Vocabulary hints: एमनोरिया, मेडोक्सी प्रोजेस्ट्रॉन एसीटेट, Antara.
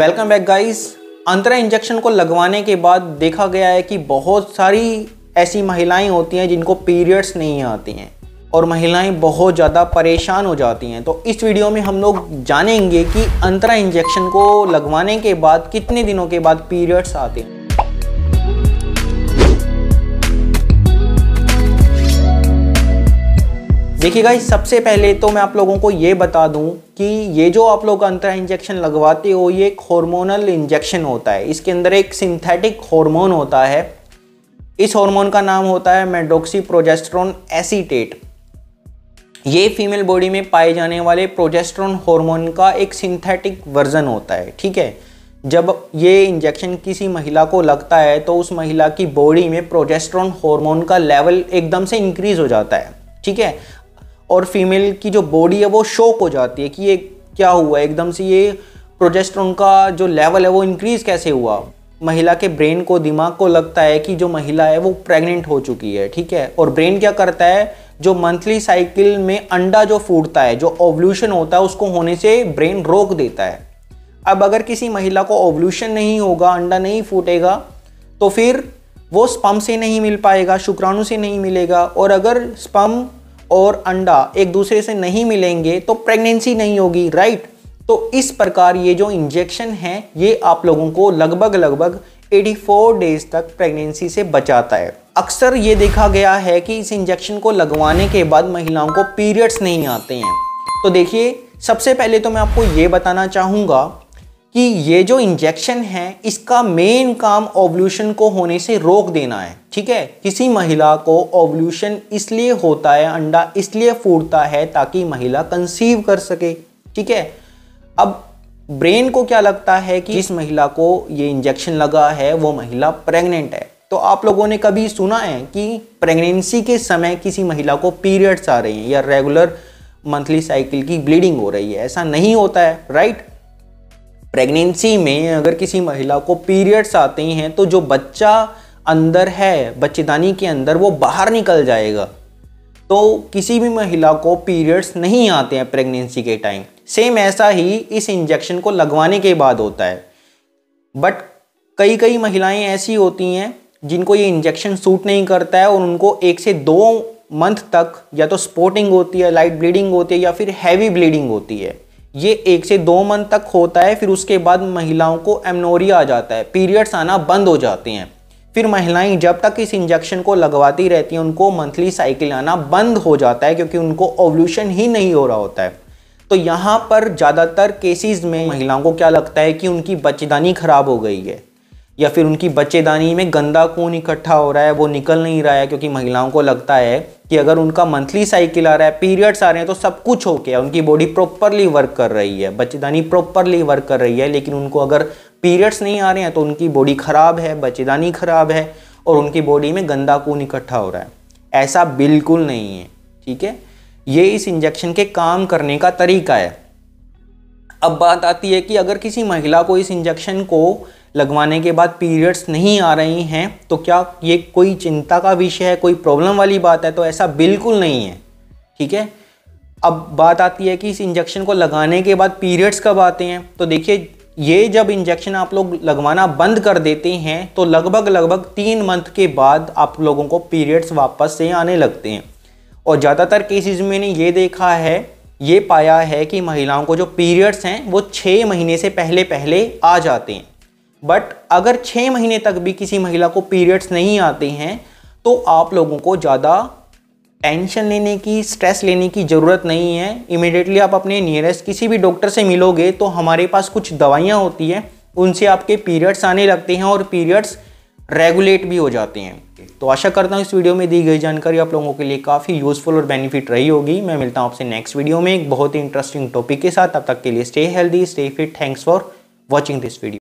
Welcome back guys. Antara injection को लगवाने के बाद देखा गया है कि बहुत सारी ऐसी महिलाएं होती हैं जिनको पीरियड्स नहीं आती हैं और महिलाएं बहुत ज़्यादा परेशान हो जाती हैं। तो इस वीडियो में हम लोग जानेंगे कि अंतरा इंजेक्शन को लगवाने के बाद कितने दिनों के बाद पीरियड्स आते हैं। देखिए गाइस, सबसे पहले तो मैं आप लोगों को ये बता दूं कि ये जो आप लोग अंतरा इंजेक्शन लगवाते हो ये एक हॉर्मोनल इंजेक्शन होता है। इसके अंदर एक सिंथेटिक हार्मोन होता है। इस हार्मोन का नाम होता है मेडोक्सी प्रोजेस्ट्रॉन एसीटेट। ये फीमेल बॉडी में पाए जाने वाले प्रोजेस्ट्रॉन हार्मोन का एक सिंथेटिक वर्जन होता है, ठीक है। जब ये इंजेक्शन किसी महिला को लगता है तो उस महिला की बॉडी में प्रोजेस्ट्रॉन हार्मोन का लेवल एकदम से इंक्रीज हो जाता है, ठीक है। और फीमेल की जो बॉडी है वो शॉक हो जाती है कि ये क्या हुआ, एकदम से ये प्रोजेस्ट्रॉन का जो लेवल है वो इंक्रीज़ कैसे हुआ। महिला के ब्रेन को, दिमाग को लगता है कि जो महिला है वो प्रेग्नेंट हो चुकी है, ठीक है। और ब्रेन क्या करता है, जो मंथली साइकिल में अंडा जो फूटता है, जो ओव्यूलेशन होता है, उसको होने से ब्रेन रोक देता है। अब अगर किसी महिला को ओव्यूलेशन नहीं होगा, अंडा नहीं फूटेगा, तो फिर वो स्पर्म से नहीं मिल पाएगा, शुक्राणु से नहीं मिलेगा। और अगर स्पर्म और अंडा एक दूसरे से नहीं मिलेंगे तो प्रेगनेंसी नहीं होगी, राइट। तो इस प्रकार ये जो इंजेक्शन है ये आप लोगों को लगभग 84 डेज तक प्रेगनेंसी से बचाता है। अक्सर ये देखा गया है कि इस इंजेक्शन को लगवाने के बाद महिलाओं को पीरियड्स नहीं आते हैं। तो देखिए, सबसे पहले तो मैं आपको ये बताना चाहूँगा कि ये जो इंजेक्शन है इसका मेन काम ओव्यूलेशन को होने से रोक देना है, ठीक है। किसी महिला को ओव्यूलेशन इसलिए होता है, अंडा इसलिए फूटता है ताकि महिला कंसीव कर सके, ठीक है। अब ब्रेन को क्या लगता है कि इस महिला को ये इंजेक्शन लगा है वो महिला प्रेग्नेंट है। तो आप लोगों ने कभी सुना है कि प्रेग्नेंसी के समय किसी महिला को पीरियड्स आ रहे हैं या रेगुलर मंथली साइकिल की ब्लीडिंग हो रही है? ऐसा नहीं होता है, राइट। प्रेगनेंसी में अगर किसी महिला को पीरियड्स आते हैं तो जो बच्चा अंदर है, बच्चेदानी के अंदर, वो बाहर निकल जाएगा। तो किसी भी महिला को पीरियड्स नहीं आते हैं प्रेगनेंसी के टाइम। सेम ऐसा ही इस इंजेक्शन को लगवाने के बाद होता है। बट कई महिलाएं ऐसी होती हैं जिनको ये इंजेक्शन सूट नहीं करता है और उनको 1 से 2 मंथ तक या तो स्पॉटिंग होती है, लाइट ब्लीडिंग होती है, या फिर हैवी ब्लीडिंग होती है। ये 1 से 2 मंथ तक होता है। फिर उसके बाद महिलाओं को एमनोरिया आ जाता है, पीरियड्स आना बंद हो जाते हैं। फिर महिलाएं जब तक इस इंजेक्शन को लगवाती रहती हैं उनको मंथली साइकिल आना बंद हो जाता है क्योंकि उनको ओव्यूलेशन ही नहीं हो रहा होता है। तो यहाँ पर ज़्यादातर केसेस में महिलाओं को क्या लगता है कि उनकी बच्चेदानी ख़राब हो गई है या फिर उनकी बच्चेदानी में गंदा खून इकट्ठा हो रहा है, वो निकल नहीं रहा है। क्योंकि महिलाओं को लगता है कि अगर उनका मंथली साइकिल आ रहा है, पीरियड्स आ रहे हैं, तो सब कुछ हो गया, उनकी बॉडी प्रॉपरली वर्क कर रही है, बच्चेदानी प्रॉपरली वर्क कर रही है। लेकिन उनको अगर पीरियड्स नहीं आ रहे हैं तो उनकी बॉडी ख़राब है, बच्चेदानी ख़राब है और उनकी बॉडी में गंदा खून इकट्ठा हो रहा है। ऐसा बिल्कुल नहीं है, ठीक है। ये इस इंजेक्शन के काम करने का तरीका है। अब बात आती है कि अगर किसी महिला को इस इंजेक्शन को लगवाने के बाद पीरियड्स नहीं आ रही हैं तो क्या ये कोई चिंता का विषय है, कोई प्रॉब्लम वाली बात है? तो ऐसा बिल्कुल नहीं है, ठीक है। अब बात आती है कि इस इंजेक्शन को लगाने के बाद पीरियड्स कब आते हैं। तो देखिए, ये जब इंजेक्शन आप लोग लगवाना बंद कर देते हैं तो लगभग 3 मंथ के बाद आप लोगों को पीरियड्स वापस से आने लगते हैं। और ज़्यादातर केसेज में मैंने ये देखा है, ये पाया है कि महिलाओं को जो पीरियड्स हैं वो 6 महीने से पहले आ जाते हैं। बट अगर 6 महीने तक भी किसी महिला को पीरियड्स नहीं आते हैं तो आप लोगों को ज़्यादा टेंशन लेने की, स्ट्रेस लेने की ज़रूरत नहीं है। इमीडिएटली आप अपने नियरेस्ट किसी भी डॉक्टर से मिलोगे तो हमारे पास कुछ दवाइयाँ होती हैं, उनसे आपके पीरियड्स आने लगते हैं और पीरियड्स रेगुलेट भी हो जाते हैं। तो आशा करता हूँ इस वीडियो में दी गई जानकारी आप लोगों के लिए काफ़ी यूज़फुल और बेनिफिट रही होगी। मैं मिलता हूँ आपसे नेक्स्ट वीडियो में एक बहुत ही इंटरेस्टिंग टॉपिक के साथ। तब तक के लिए stay healthy, stay fit. Thanks for watching this video.